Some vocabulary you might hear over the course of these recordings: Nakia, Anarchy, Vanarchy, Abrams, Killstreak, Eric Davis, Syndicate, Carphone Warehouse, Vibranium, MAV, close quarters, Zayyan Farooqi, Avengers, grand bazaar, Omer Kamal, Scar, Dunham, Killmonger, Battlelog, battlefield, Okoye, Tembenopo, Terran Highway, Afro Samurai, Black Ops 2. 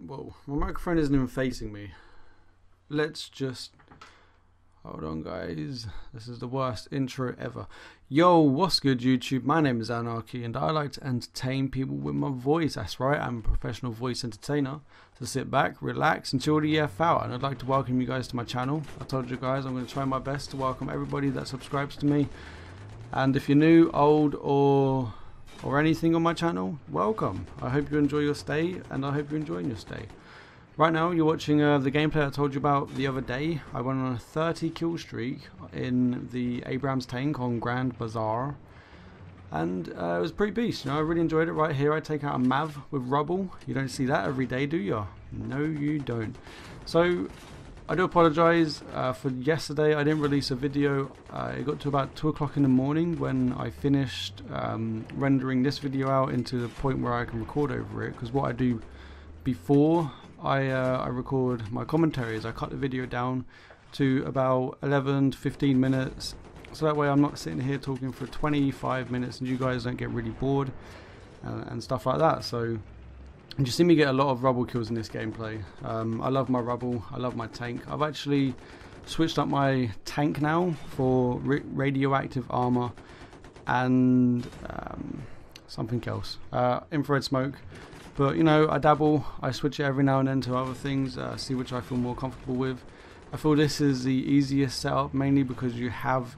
Whoa, my microphone isn't even facing me. Let's just... Hold on, guys. This is the worst intro ever. Yo, what's good, YouTube? My name is Anarchy, and I like to entertain people with my voice. That's right, I'm a professional voice entertainer. So sit back, relax, and chill the F out. And I'd like to welcome you guys to my channel. I told you guys I'm going to try my best to welcome everybody that subscribes to me. And if you're new, old, or anything on my channel, welcome. I hope you enjoy your stay, and I hope you're enjoying your stay. Right now you're watching the gameplay I told you about the other day. I went on a 30 kill streak in the Abrams tank on Grand Bazaar, and it was pretty beast, you know. I really enjoyed it. Right here I take out a MAV with rubble. You don't see that every day, do you? No, you don't. So I do apologise for yesterday. I didn't release a video. It got to about 2 o'clock in the morning when I finished rendering this video out into the point where I can record over it, because what I do before I record my commentaries, I cut the video down to about 11 to 15 minutes, so that way I'm not sitting here talking for 25 minutes and you guys don't get really bored and stuff like that. So you see me get a lot of rubble kills in this gameplay. I love my rubble, I love my tank. I've actually switched up my tank now for radioactive armor and something else, infrared smoke. But you know, I dabble, I switch it every now and then to other things, see which I feel more comfortable with. I feel this is the easiest setup, mainly because you have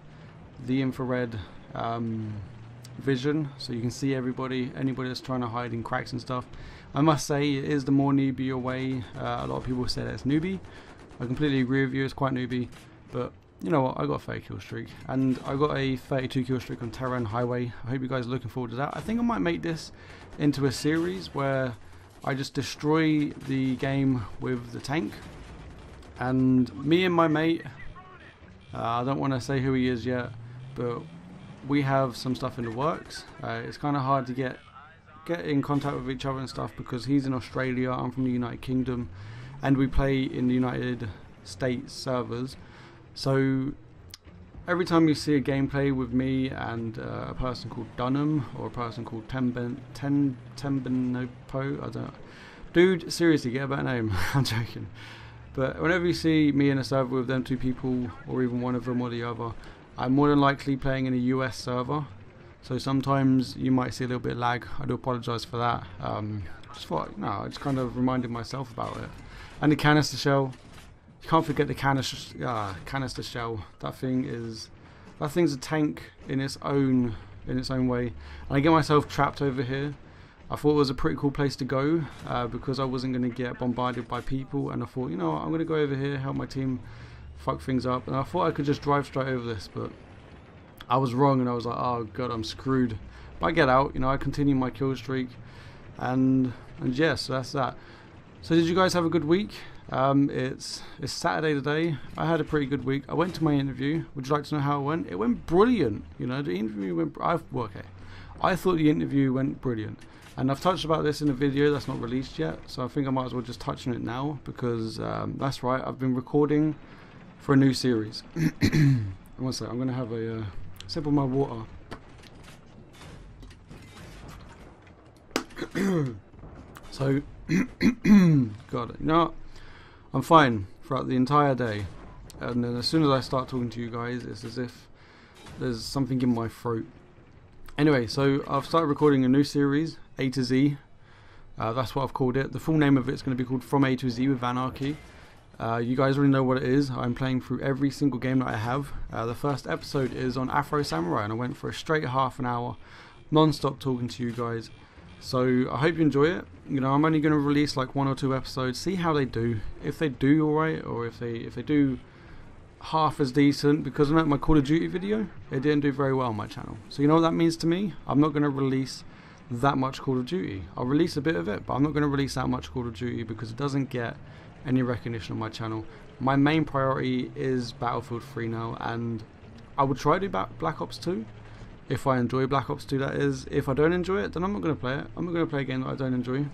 the infrared vision, so you can see anybody that's trying to hide in cracks and stuff. I must say, it is the more newbie away. A lot of people say that it's newbie. I completely agree with you, it's quite newbie, but you know what, I got a 30 kill streak, and I got a 32 kill streak on Terran Highway. I hope you guys are looking forward to that. I think I might make this into a series where I just destroy the game with the tank, and me and my mate, I don't want to say who he is yet, but we have some stuff in the works. It's kind of hard to get in contact with each other and stuff, because he's in Australia, I'm from the United Kingdom, and we play in the United States servers. So every time you see a gameplay with me and a person called Dunham or a person called Tembenopo, I don't know. Dude, seriously, get a better name. I'm joking. But whenever you see me in a server with them two people, or even one of them or the other, I'm more than likely playing in a US server. So sometimes you might see a little bit of lag. I do apologise for that. Just thought, no, I just kind of reminded myself about it. And the canister shell. You can't forget the canister shell. That thing's a tank in its own way. And I get myself trapped over here. I thought it was a pretty cool place to go because I wasn't going to get bombarded by people, and I thought, you know what, I'm going to go over here, help my team fuck things up, and I thought I could just drive straight over this, but I was wrong, and I was like, oh god, I'm screwed. But I get out, you know, I continue my kill streak, and yeah, so that's that. So did you guys have a good week? It's Saturday today. I had a pretty good week. I went to my interview. Would you like to know how it went? It went brilliant. You know, the interview went... I thought the interview went brilliant. And I've touched about this in a video that's not released yet, so I think I might as well just touch on it now, because that's right, I've been recording for a new series. One second, I'm going to have a sip of my water. So, God, you know, I'm fine throughout the entire day, and then as soon as I start talking to you guys, it's as if there's something in my throat. Anyway, so I've started recording a new series, A to Z. That's what I've called it. The full name of it's going to be called From A to Z with Vanarchy. You guys already know what it is. I'm playing through every single game that I have. The first episode is on Afro Samurai, and I went for a straight half an hour, non-stop talking to you guys. So I hope you enjoy it. You know, I'm only going to release like 1 or 2 episodes, see how they do. If they do alright, or if they do half as decent, because I know my Call of Duty video, it didn't do very well on my channel. So you know what that means to me? I'm not going to release that much Call of Duty. I'll release a bit of it, but I'm not going to release that much Call of Duty because it doesn't get any recognition on my channel. My main priority is Battlefield 3 now, and I would try to do Black Ops 2. If I enjoy Black Ops 2, that is. If I don't enjoy it, then I'm not going to play it. I'm not going to play a game that I don't enjoy.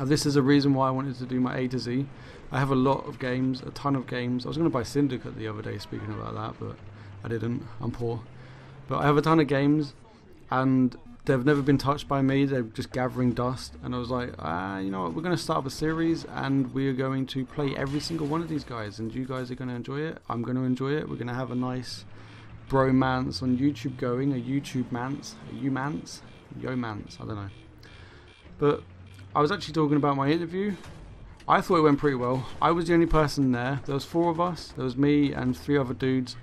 This is a reason why I wanted to do my A to Z. I have a lot of games, a ton of games. I was going to buy Syndicate the other day, speaking about that, but I didn't. I'm poor. But I have a ton of games, and They've never been touched by me, they're just gathering dust, and I was like, you know what, we're going to start up a series and we're going to play every single one of these guys, and you guys are going to enjoy it, I'm going to enjoy it, we're going to have a nice bromance on YouTube going, a YouTube-mance, a you-mance, yo-mance, I don't know. But I was actually talking about my interview. I thought it went pretty well. I was the only person there. There was four of us, there was me and three other dudes.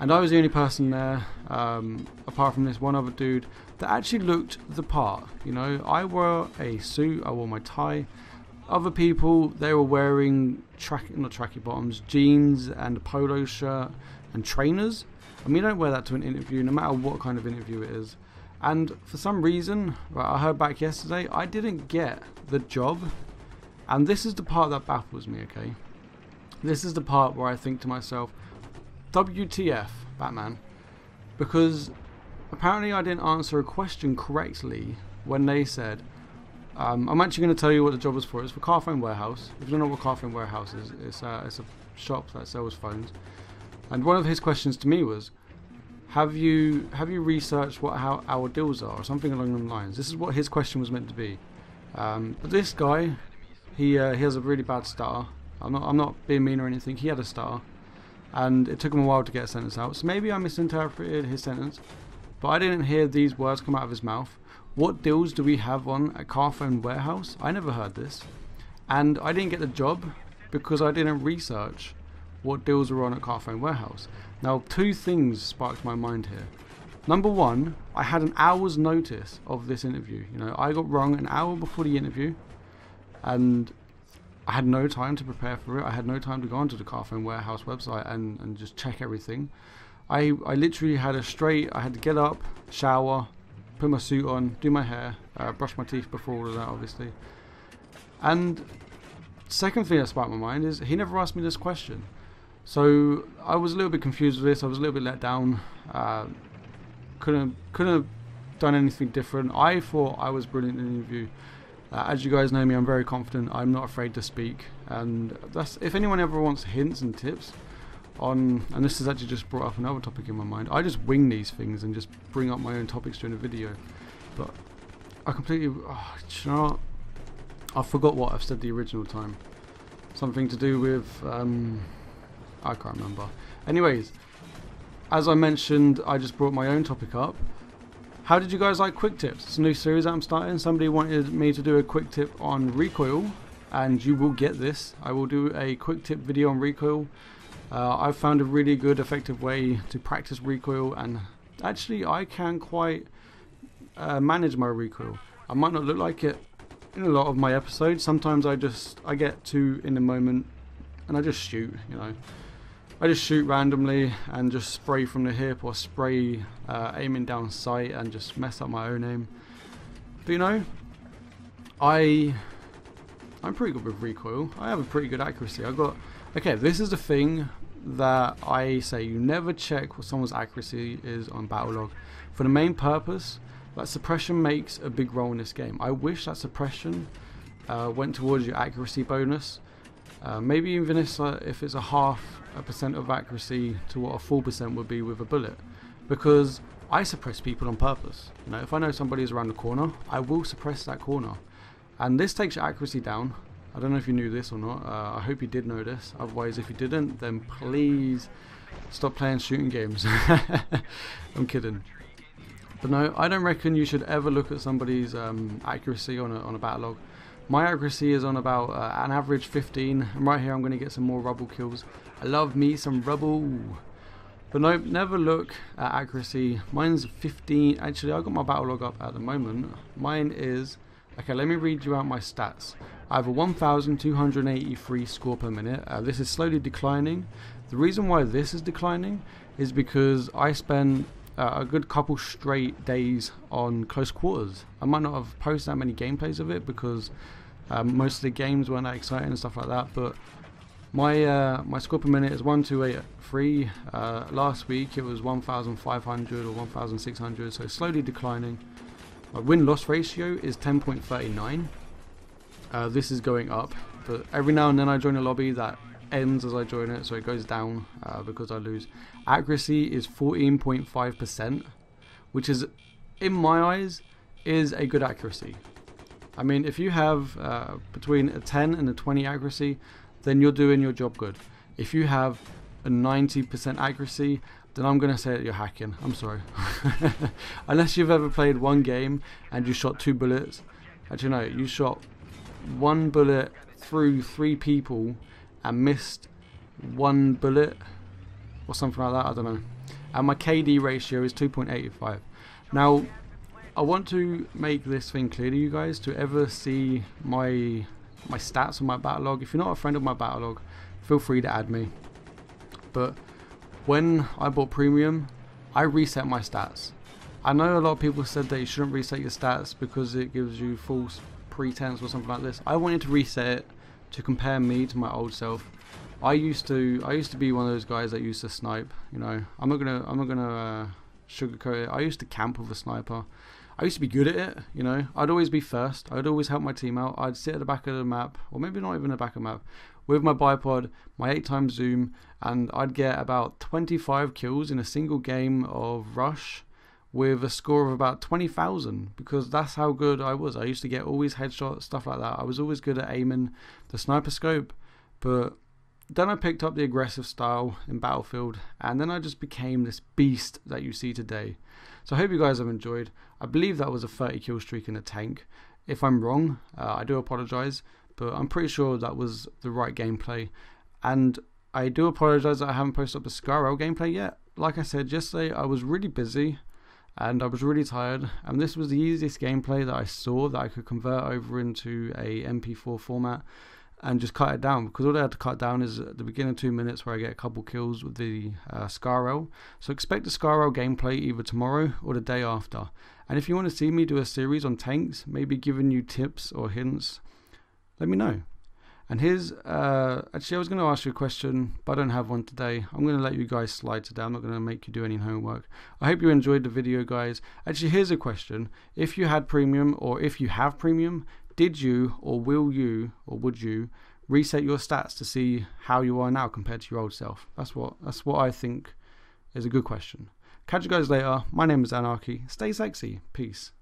And I was the only person there, apart from this one other dude, that actually looked the part. You know, I wore a suit, I wore my tie. Other people, they were wearing not tracky bottoms, jeans and a polo shirt and trainers. I mean, you don't wear that to an interview, no matter what kind of interview it is. And for some reason, right, I heard back yesterday, I didn't get the job. And this is the part that baffles me, okay? This is the part where I think to myself, WTF, Batman, because apparently I didn't answer a question correctly when they said, I'm actually going to tell you what the job was for. It's for Carphone Warehouse. If you don't know what Carphone Warehouse is, it's a shop that sells phones. And one of his questions to me was, have you researched how our deals are, or something along those lines? This is what his question was meant to be. But this guy, he has a really bad stutter. I'm not being mean or anything. He had a stutter. And it took him a while to get a sentence out, so maybe I misinterpreted his sentence, but I didn't hear these words come out of his mouth. What deals do we have on at Carphone Warehouse? I never heard this, and I didn't get the job because I didn't research what deals were on at Carphone Warehouse. Now, two things sparked my mind here. Number one, I had an hour's notice of this interview. You know, I got wrong an hour before the interview, and I had no time to prepare for it. I had no time to go onto the Carphone Warehouse website and just check everything. I literally had I had to get up, shower, put my suit on, do my hair, brush my teeth before all of that, obviously. And second thing that sparked my mind is he never asked me this question. So I was a little bit confused with this. I was a little bit let down. Couldn't have done anything different. I thought I was brilliant in the interview. As you guys know me, I'm very confident, I'm not afraid to speak, and that's, if anyone ever wants hints and tips on, and this has actually just brought up another topic in my mind, I just wing these things and just bring up my own topics during the video, but I completely, you know what? I forgot what I've said the original time, something to do with, I can't remember. Anyways, as I mentioned, I just brought my own topic up. How did you guys like quick tips? It's a new series that I'm starting. Somebody wanted me to do a quick tip on recoil, and you will get this. I will do a quick tip video on recoil. I've found a really good, effective way to practice recoil, and actually I can quite manage my recoil. I might not look like it in a lot of my episodes. Sometimes I get too in the moment and I just shoot, you know. I just shoot randomly and just spray from the hip, or spray aiming down sight and just mess up my own aim. But you know, I'm pretty good with recoil. I have a pretty good accuracy. Okay, this is the thing that I say, you never check what someone's accuracy is on Battlelog for the main purpose that suppression makes a big role in this game. I wish that suppression went towards your accuracy bonus. Maybe even if it's a 0.5% of accuracy to what a full % would be with a bullet, because I suppress people on purpose. You know, if I know somebody is around the corner, I will suppress that corner, and this takes your accuracy down. I don't know if you knew this or not. I hope you did know this. Otherwise, if you didn't, then please stop playing shooting games. I'm kidding. But no, I don't reckon you should ever look at somebody's accuracy on a battle log. My accuracy is on about an average 15, and right here I'm going to get some more rubble kills. I love me some rubble. But nope, never look at accuracy. Mine's 15. Actually, I've got my battle log up at the moment. Mine is, okay, let me read you out my stats. I have a 1,283 score per minute. This is slowly declining. The reason why this is declining is because I spend a good couple straight days on close quarters. I might not have posted that many gameplays of it because most of the games weren't that exciting and stuff like that, but my my score per minute is 1,283. Last week it was 1,500 or 1,600, so slowly declining. My win-loss ratio is 10.39. This is going up, but every now and then I join a lobby that ends as I join it, so it goes down because I lose. Accuracy is 14.5%, which is, in my eyes, is a good accuracy. I mean, if you have between a 10 and a 20 accuracy, then you're doing your job good. If you have a 90% accuracy, then I'm going to say that you're hacking. I'm sorry. Unless you've ever played one game and you shot 2 bullets. Actually, no, you shot 1 bullet through 3 people and missed 1 bullet or something like that. I don't know. And my KD ratio is 2.85. Now, I want to make this thing clear to you guys to ever see my stats on my battle log. If you're not a friend of my battle log, feel free to add me. But when I bought premium, I reset my stats. I know a lot of people said that you shouldn't reset your stats because it gives you false pretense or something like this. I wanted to reset it to compare me to my old self. I used to be one of those guys that used to snipe. You know, I'm not gonna sugarcoat it. I used to camp with a sniper. I used to be good at it, you know. I'd always be first. I'd always help my team out. I'd sit at the back of the map, or maybe not even the back of the map, with my bipod, my 8x zoom, and I'd get about 25 kills in a single game of Rush with a score of about 20,000, because that's how good I was. I used to get always headshots, stuff like that. I was always good at aiming the sniper scope, but then I picked up the aggressive style in Battlefield, and then I just became this beast that you see today. So I hope you guys have enjoyed. I believe that was a 30 kill streak in a tank. If I'm wrong, I do apologize, but I'm pretty sure that was the right gameplay. And I do apologize that I haven't posted up the Scar gameplay yet. Like I said yesterday, I was really busy and I was really tired, and this was the easiest gameplay that I saw that I could convert over into a MP4 format and just cut it down, because all I had to cut down is at the beginning 2 minutes where I get a couple kills with the Scarl. So expect the Scarl gameplay either tomorrow or the day after. And if you want to see me do a series on tanks, maybe giving you tips or hints, let me know. And here's, actually I was going to ask you a question, but I don't have one today. I'm going to let you guys slide today. I'm not going to make you do any homework. I hope you enjoyed the video, guys. Actually, here's a question. If you had premium, or if you have premium, did you, or will you, or would you reset your stats to see how you are now compared to your old self? That's what I think is a good question. Catch you guys later. My name is Anarchy. Stay sexy. Peace.